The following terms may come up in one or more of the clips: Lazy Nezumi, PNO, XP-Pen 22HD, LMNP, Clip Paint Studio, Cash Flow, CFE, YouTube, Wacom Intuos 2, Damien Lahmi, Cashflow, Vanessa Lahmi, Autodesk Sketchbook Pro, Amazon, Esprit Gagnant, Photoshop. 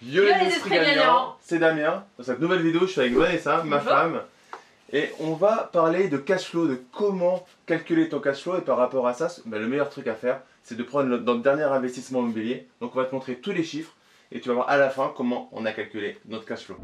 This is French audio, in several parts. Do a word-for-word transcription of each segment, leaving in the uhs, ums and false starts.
Yo les Esprit Gagnant, c'est Damien. Dans cette nouvelle vidéo, je suis avec Vanessa, ma femme, et on va parler de cashflow, de comment calculer ton cashflow. Et par rapport à ça, bah, le meilleur truc à faire, c'est de prendre notre dernier investissement immobilier. Donc on va te montrer tous les chiffres et tu vas voir à la fin comment on a calculé notre cashflow.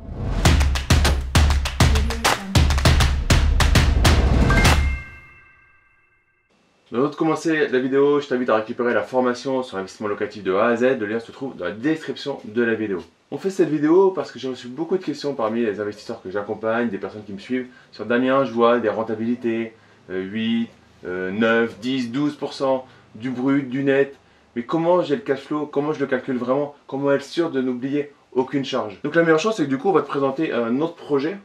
Avant de commencer la vidéo, je t'invite à récupérer la formation sur l'investissement locatif de A à Z. Le lien se trouve dans la description de la vidéo. On fait cette vidéo parce que j'ai reçu beaucoup de questions parmi les investisseurs que j'accompagne, des personnes qui me suivent. Sur Damien, je vois des rentabilités, huit, neuf, dix, douze pour cent, du brut, du net. Mais comment j'ai le cash flow? Comment je le calcule vraiment? Comment être sûr de n'oublier aucune charge? Donc la meilleure chose, c'est que du coup, on va te présenter un autre projet.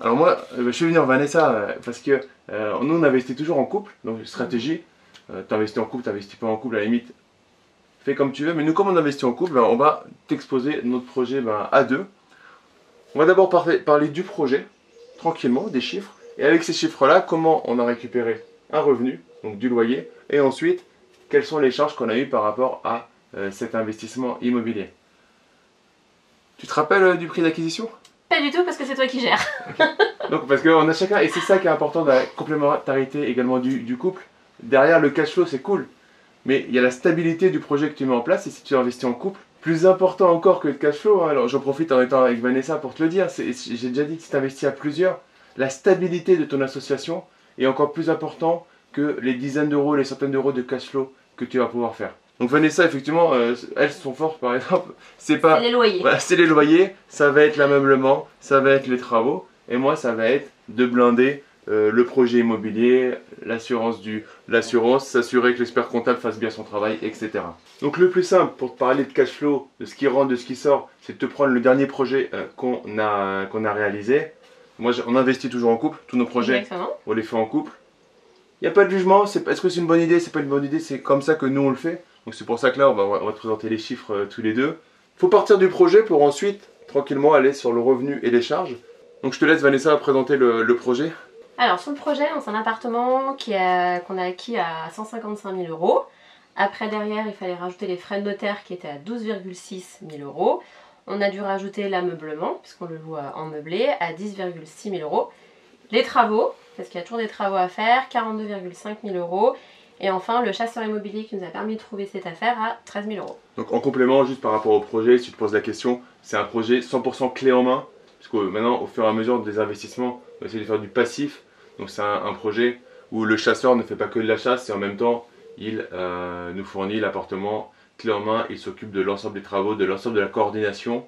Alors moi, je suis venu en Vanessa parce que euh, nous on investit toujours en couple, donc stratégie, euh, t'investis en couple, t'investis pas en couple, à la limite, fais comme tu veux. Mais nous, comme on investit en couple, ben, on va t'exposer notre projet ben, à deux. On va d'abord par parler du projet, tranquillement, des chiffres, et avec ces chiffres-là, comment on a récupéré un revenu, donc du loyer, et ensuite, quelles sont les charges qu'on a eues par rapport à euh, cet investissement immobilier. Tu te rappelles euh, du prix d'acquisition ? Pas du tout, parce que c'est toi qui gères. Okay. Donc parce qu'on a chacun, et c'est ça qui est important, la complémentarité également du, du couple. Derrière le cash flow, c'est cool, mais il y a la stabilité du projet que tu mets en place. Et si tu investis en couple, plus important encore que le cash flow, hein, alors j'en profite en étant avec Vanessa pour te le dire, j'ai déjà dit que si tu investis à plusieurs, la stabilité de ton association est encore plus important que les dizaines d'euros, les centaines d'euros de cash flow que tu vas pouvoir faire. Donc Vanessa, effectivement, euh, elles sont fortes par exemple, c'est pas... les loyers. Voilà, c'est les loyers, ça va être l'ameublement, ça va être les travaux, et moi ça va être de blinder euh, le projet immobilier, l'assurance, du l'assurance, s'assurer que l'expert comptable fasse bien son travail, et cetera. Donc le plus simple pour te parler de cash flow, de ce qui rentre, de ce qui sort, c'est de te prendre le dernier projet euh, qu'on a, qu'on a réalisé. Moi, on investit toujours en couple, tous nos projets, exactement, on les fait en couple. Il n'y a pas de jugement, est-ce est que c'est une bonne idée, c'est pas une bonne idée, c'est comme ça que nous on le fait. Donc c'est pour ça que là, on va, on va te présenter les chiffres euh, tous les deux. Il faut partir du projet pour ensuite, tranquillement, aller sur le revenu et les charges. Donc je te laisse, Vanessa, présenter le, le projet. Alors sur le projet, c'est un appartement qu'on a, qu'on a acquis à cent cinquante-cinq mille euros. Après, derrière, il fallait rajouter les frais de notaire qui étaient à douze virgule six mille euros. On a dû rajouter l'ameublement, puisqu'on le loue en meublé, à dix virgule six mille euros. Les travaux, parce qu'il y a toujours des travaux à faire, quarante-deux virgule cinq mille euros. Et enfin, le chasseur immobilier qui nous a permis de trouver cette affaire à treize mille euros. Donc en complément, juste par rapport au projet, si tu te poses la question, c'est un projet cent pour cent clé en main. Parce que maintenant, au fur et à mesure des investissements, on va essayer de faire du passif. Donc c'est un, un projet où le chasseur ne fait pas que de la chasse, et en même temps, il euh, nous fournit l'appartement clé en main. Il s'occupe de l'ensemble des travaux, de l'ensemble de la coordination,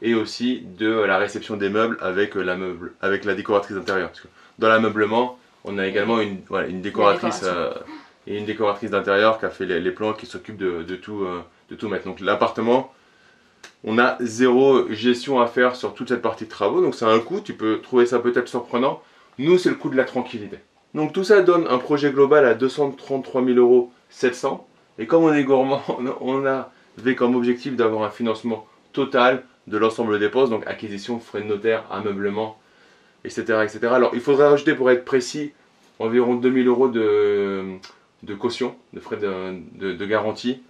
et aussi de euh, la réception des meubles avec, euh, la, meuble, avec la décoratrice intérieure. Parce que dans l'ameublement, on a également une, voilà, une décoratrice... et une décoratrice d'intérieur qui a fait les, les plans, qui s'occupe de, de, euh, de tout mettre. Donc l'appartement, on a zéro gestion à faire sur toute cette partie de travaux. Donc c'est un coût, tu peux trouver ça peut-être surprenant. Nous, c'est le coût de la tranquillité. Donc tout ça donne un projet global à deux cent trente-trois mille euros sept cents. Et comme on est gourmand, on avait comme objectif d'avoir un financement total de l'ensemble des postes. Donc acquisition, frais de notaire, ameublement, et cetera, et cetera. Alors il faudrait rajouter, pour être précis, environ deux mille euros de... de caution, de frais de, de, de garantie.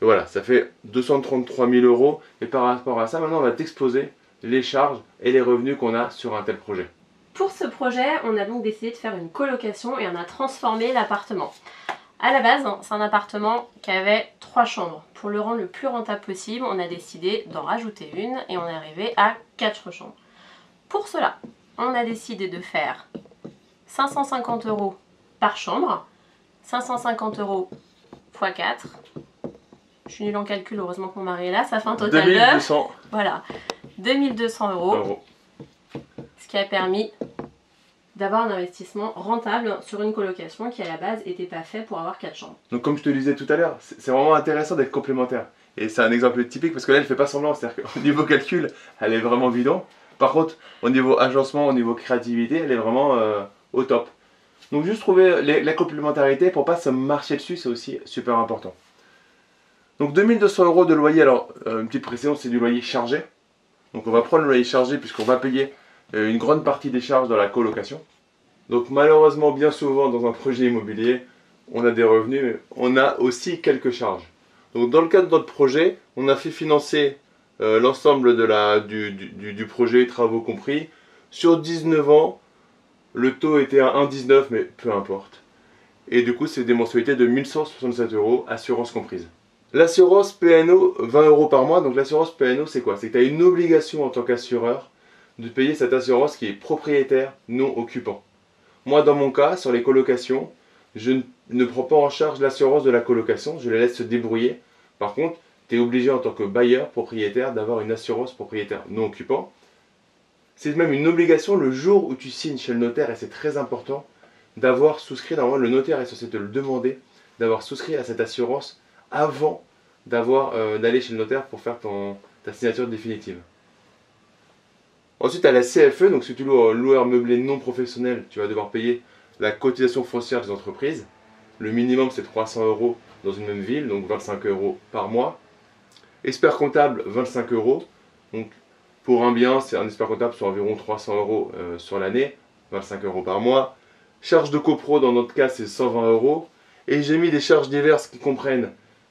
Et voilà, ça fait deux cent trente-trois mille euros. Et par rapport à ça, maintenant, on va t'exposer les charges et les revenus qu'on a sur un tel projet. Pour ce projet, on a donc décidé de faire une colocation et on a transformé l'appartement. À la base, c'est un appartement qui avait trois chambres. Pour le rendre le plus rentable possible, on a décidé d'en rajouter une et on est arrivé à quatre chambres. Pour cela, on a décidé de faire cinq cent cinquante euros par chambre. cinq cent cinquante euros x quatre, je suis nulle en calcul, heureusement que mon mari est là, ça fait un total de deux mille deux cents. Voilà, deux mille deux cents euros, Euro. Ce qui a permis d'avoir un investissement rentable sur une colocation qui à la base n'était pas fait pour avoir quatre chambres. Donc comme je te le disais tout à l'heure, c'est vraiment intéressant d'être complémentaire. Et c'est un exemple typique parce que là elle ne fait pas semblant, c'est-à-dire qu'au niveau calcul, elle est vraiment bidon. Par contre, au niveau agencement, au niveau créativité, elle est vraiment euh, au top. Donc juste trouver les, la complémentarité pour ne pas se marcher dessus, c'est aussi super important. Donc deux mille deux cents euros de loyer, alors euh, une petite précision, c'est du loyer chargé. Donc on va prendre le loyer chargé puisqu'on va payer euh, une grande partie des charges dans la colocation. Donc malheureusement, bien souvent dans un projet immobilier, on a des revenus, mais on a aussi quelques charges. Donc dans le cadre de notre projet, on a fait financer euh, l'ensemble de la du, du, du projet, travaux compris. Sur dix-neuf ans, le taux était à un virgule dix-neuf, mais peu importe. Et du coup, c'est des mensualités de mille cent soixante-sept euros, assurance comprise. L'assurance P N O, vingt euros par mois. Donc l'assurance P N O, c'est quoi? C'est que tu as une obligation en tant qu'assureur de payer cette assurance qui est propriétaire, non occupant. Moi, dans mon cas, sur les colocations, je ne prends pas en charge l'assurance de la colocation, je les laisse se débrouiller. Par contre, tu es obligé en tant que bailleur, propriétaire, d'avoir une assurance propriétaire, non occupant. C'est même une obligation le jour où tu signes chez le notaire, et c'est très important, d'avoir souscrit, normalement le notaire est censé te le demander, d'avoir souscrit à cette assurance avant d'avoir euh, d'aller chez le notaire pour faire ton, ta signature définitive. Ensuite, à la C F E, donc si tu loues un loueur meublé non professionnel, tu vas devoir payer la cotisation foncière des entreprises. Le minimum, c'est trois cents euros dans une même ville, donc vingt-cinq euros par mois. Expert comptable, vingt-cinq euros. Donc, pour un bien, c'est un expert comptable sur environ trois cents euros euh, sur l'année, vingt-cinq euros par mois. Charges de copro, dans notre cas, c'est cent vingt euros. Et j'ai mis des charges diverses qui comprennent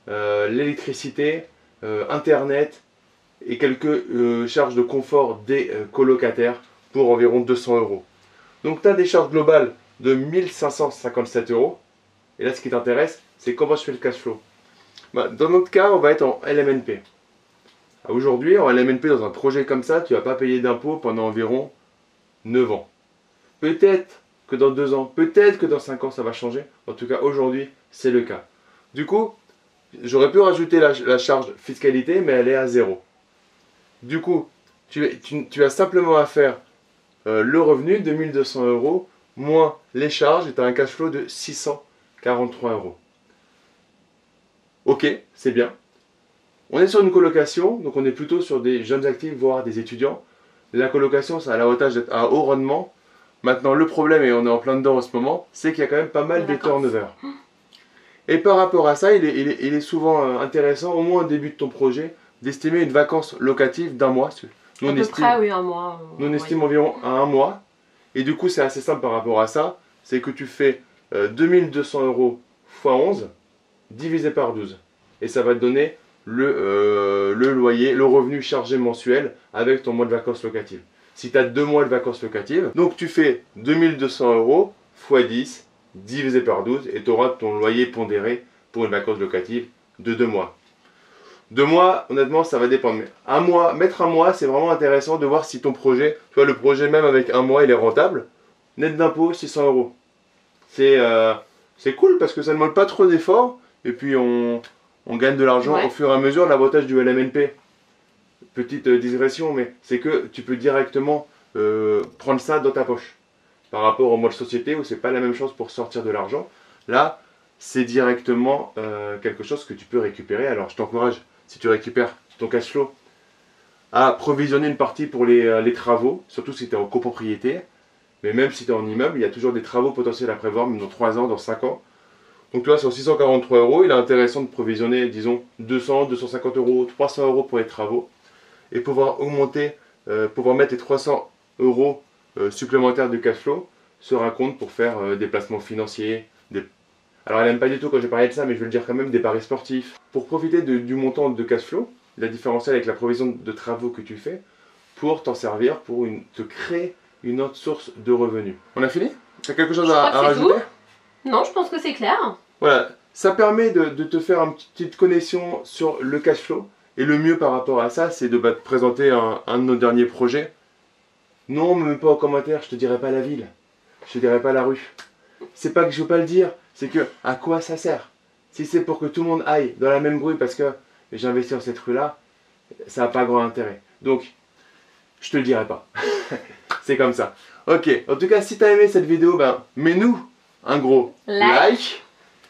euh, l'électricité, euh, Internet, et quelques euh, charges de confort des euh, colocataires pour environ deux cents euros. Donc tu as des charges globales de mille cinq cent cinquante-sept euros. Et là, ce qui t'intéresse, c'est comment je fais le cash flow. Bah, dans notre cas, on va être en L M N P. Aujourd'hui, en L M N P, dans un projet comme ça, tu ne vas pas payer d'impôts pendant environ neuf ans. Peut-être que dans deux ans, peut-être que dans cinq ans, ça va changer. En tout cas, aujourd'hui, c'est le cas. Du coup, j'aurais pu rajouter la, la charge fiscalité, mais elle est à zéro. Du coup, tu, tu, tu as simplement à faire euh, le revenu de mille deux cents euros moins les charges et tu as un cash flow de six cent quarante-trois euros. Ok, c'est bien. On est sur une colocation, donc on est plutôt sur des jeunes actifs, voire des étudiants. La colocation, ça a l'avantage d'être à haut rendement. Maintenant, le problème, et on est en plein dedans en ce moment, c'est qu'il y a quand même pas mal de turnover. Et par rapport à ça, il est, il est, il est souvent intéressant, au moins au début de ton projet, d'estimer une vacance locative d'un mois. Nous, on estime, près, oui, un mois. Nous, on estime environ à un mois. Et du coup, c'est assez simple par rapport à ça. C'est que tu fais euh, deux mille deux cents euros fois onze, divisé par douze. Et ça va te donner le, euh, le loyer, le revenu chargé mensuel avec ton mois de vacances locatives. Si tu as deux mois de vacances locatives, donc tu fais deux mille deux cents euros fois dix, divisé par douze, et tu auras ton loyer pondéré pour une vacance locative de deux mois. Deux mois, honnêtement, ça va dépendre. Mais un mois, mettre un mois, c'est vraiment intéressant de voir si ton projet, tu vois, le projet même avec un mois, il est rentable. Net d'impôt, six cents euros. C'est euh, cool parce que ça ne demande pas trop d'efforts. Et puis, on, on gagne de l'argent ouais. Au fur et à mesure. L'avantage du L M N P, petite euh, digression, mais c'est que tu peux directement euh, prendre ça dans ta poche. Par rapport au mode société où c'est pas la même chose pour sortir de l'argent. Là, c'est directement euh, quelque chose que tu peux récupérer. Alors, je t'encourage. Si tu récupères ton cash flow, à provisionner une partie pour les, euh, les travaux, surtout si tu es en copropriété. Mais même si tu es en immeuble, il y a toujours des travaux potentiels à prévoir, même dans trois ans, dans cinq ans. Donc tu vois, sur six cent quarante-trois euros, il est intéressant de provisionner, disons, deux cents, deux cent cinquante euros, trois cents euros pour les travaux. Et pouvoir augmenter, euh, pouvoir mettre les trois cents euros euh, supplémentaires de cash flow sur un compte pour faire euh, des placements financiers, des... Alors elle n'aime pas du tout quand je parlais de ça, mais je vais le dire quand même, des paris sportifs. Pour profiter de, du montant de cash flow, la différentielle avec la provision de travaux que tu fais, pour t'en servir, pour une, te créer une autre source de revenus. On a fini? Tu as quelque chose je à, crois à que rajouter tout. Non, je pense que c'est clair. Voilà, ça permet de, de te faire une petite connexion sur le cash flow. Et le mieux par rapport à ça, c'est de bah, te présenter un, un de nos derniers projets. Non, mais pas en commentaire, je te dirai pas la ville. Je te dirai pas la rue. C'est pas que je veux pas le dire. C'est que, à quoi ça sert? Si c'est pour que tout le monde aille dans la même rue parce que j'ai investi dans cette rue-là, ça n'a pas grand intérêt. Donc, je te le dirai pas. C'est comme ça. Ok, en tout cas, si tu as aimé cette vidéo, ben, mets-nous un gros like. like.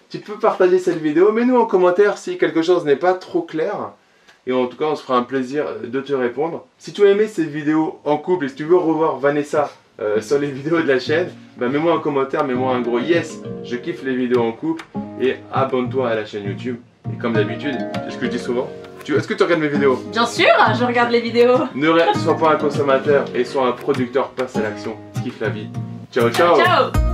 Tu peux partager cette vidéo, mets-nous en commentaire si quelque chose n'est pas trop clair. Et en tout cas, on se fera un plaisir de te répondre. Si tu as aimé cette vidéo en couple et si tu veux revoir Vanessa, Euh, sur les vidéos de la chaîne, bah mets-moi un commentaire, mets-moi un gros yes, je kiffe les vidéos en couple et abonne-toi à la chaîne YouTube. Et comme d'habitude, c'est ce que je dis souvent, tu... est-ce que tu regardes mes vidéos? Bien sûr, je regarde les vidéos. Ne sois pas un consommateur et sois un producteur, passe à l'action, kiffe la vie. Ciao, ciao, ciao, ciao.